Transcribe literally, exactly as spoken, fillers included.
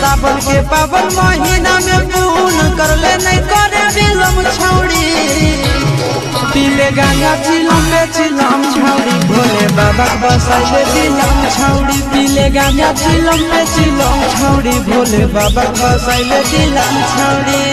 सावन के पावन महीना में पून कर ले नहीं करे बिलम छौड़ी पीले गंगा चिलम में चिलम छौड़ी भोले बाबा बसाइले बिलम छौड़ी पीले गंगा चिलम में चिलम छौड़ी भोले बाबा बसाइले बिलम छौड़ी।